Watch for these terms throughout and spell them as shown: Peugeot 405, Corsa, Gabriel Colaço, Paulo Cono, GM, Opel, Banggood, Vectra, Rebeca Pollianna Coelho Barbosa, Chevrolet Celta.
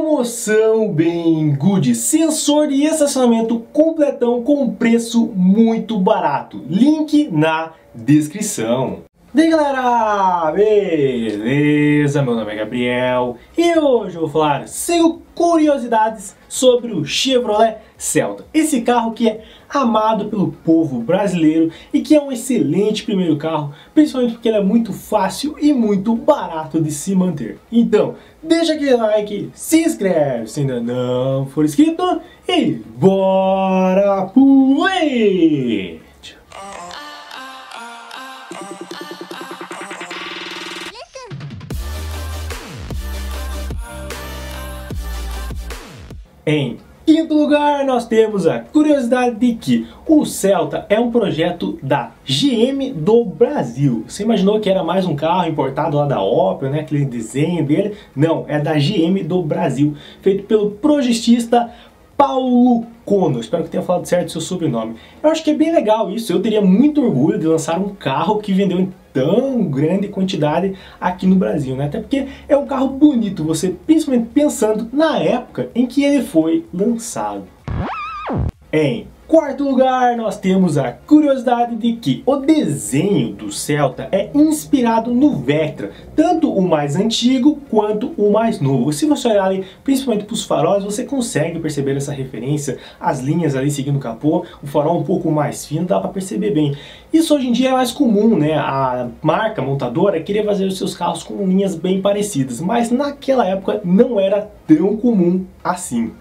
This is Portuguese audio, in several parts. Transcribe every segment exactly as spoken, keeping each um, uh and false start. Promoção Banggood, sensor e estacionamento completão com preço muito barato. Link na descrição. Daí galera, beleza? Meu nome é Gabriel e hoje eu vou falar cinco curiosidades sobre o Chevrolet Celta. Esse carro que é amado pelo povo brasileiro e que é um excelente primeiro carro, principalmente porque ele é muito fácil e muito barato de se manter. Então, deixa aquele like, se inscreve se ainda não for inscrito e bora pro vídeo! Em quinto lugar, nós temos a curiosidade de que o Celta é um projeto da G M do Brasil. Você imaginou que era mais um carro importado lá da Opel, né? Aquele desenho dele? Não, é da G M do Brasil, feito pelo projetista Paulo Cono. Espero que tenha falado certo o seu sobrenome. Eu acho que é bem legal isso. Eu teria muito orgulho de lançar um carro que vendeu em tão grande quantidade aqui no Brasil, né? Até porque é um carro bonito, você principalmente pensando na época em que ele foi lançado. Em quarto lugar, nós temos a curiosidade de que o desenho do Celta é inspirado no Vectra, tanto o mais antigo quanto o mais novo. Se você olhar ali, principalmente para os faróis, você consegue perceber essa referência, as linhas ali seguindo o capô, o farol um pouco mais fino, dá para perceber bem. Isso hoje em dia é mais comum, né? A marca montadora queria fazer os seus carros com linhas bem parecidas, mas naquela época não era tão comum assim.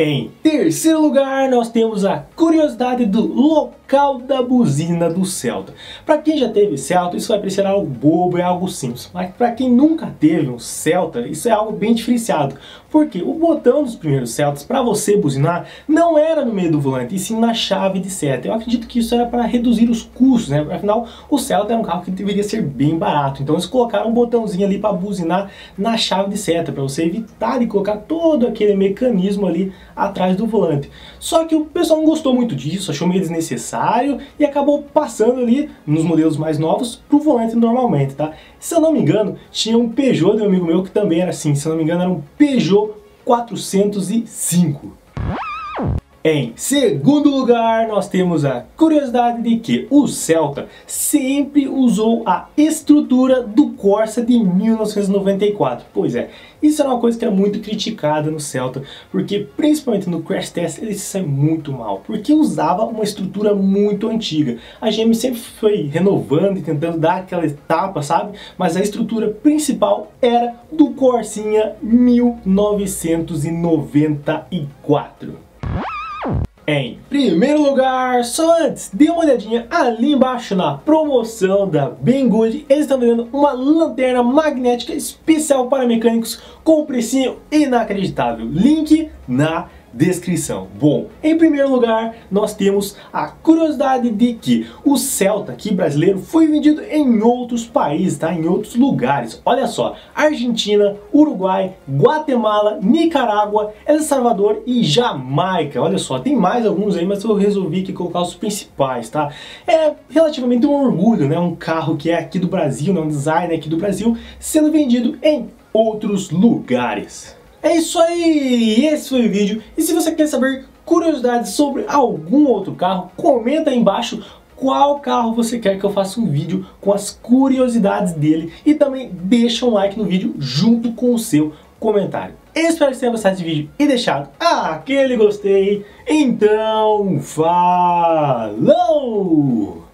Em terceiro lugar, nós temos a curiosidade do local da buzina do Celta. Para quem já teve Celta, isso vai parecer algo bobo, é algo simples. Mas para quem nunca teve um Celta, isso é algo bem diferenciado. Porque o botão dos primeiros Celtas, para você buzinar, não era no meio do volante, e sim na chave de seta. Eu acredito que isso era para reduzir os custos, né? Afinal, o Celta era um carro que deveria ser bem barato. Então eles colocaram um botãozinho ali para buzinar na chave de seta, para você evitar de colocar todo aquele mecanismo ali atrás do volante. Só que o pessoal não gostou muito disso, achou meio desnecessário e acabou passando ali nos modelos mais novos pro volante normalmente, tá? Se eu não me engano, tinha um Peugeot de um amigo meu que também era assim, se eu não me engano era um Peugeot quatrocentos e cinco. Em segundo lugar, nós temos a curiosidade de que o Celta sempre usou a estrutura do Corsa de mil novecentos e noventa e quatro. Pois é, isso era uma coisa que era muito criticada no Celta, porque principalmente no Crash Test ele se sai muito mal, porque usava uma estrutura muito antiga. A G M sempre foi renovando e tentando dar aquela etapa, sabe? Mas a estrutura principal era do Corsinha mil novecentos e noventa e quatro. Em primeiro lugar, só antes, dê uma olhadinha ali embaixo na promoção da Banggood. Eles estão vendendo uma lanterna magnética especial para mecânicos com um precinho inacreditável. Link na descrição. Bom, em primeiro lugar, nós temos a curiosidade de que o Celta aqui brasileiro foi vendido em outros países, tá? Em outros lugares. Olha só, Argentina, Uruguai, Guatemala, Nicarágua, El Salvador e Jamaica. Olha só, tem mais alguns aí, mas eu resolvi aqui colocar os principais, tá? É relativamente um orgulho, né? Um carro que é aqui do Brasil, né? Um design aqui do Brasil, sendo vendido em outros lugares. É isso aí, esse foi o vídeo. E se você quer saber curiosidades sobre algum outro carro, comenta aí embaixo qual carro você quer que eu faça um vídeo com as curiosidades dele. E também deixa um like no vídeo junto com o seu comentário. Espero que você tenha gostado desse vídeo e deixado aquele gostei. Então, falou!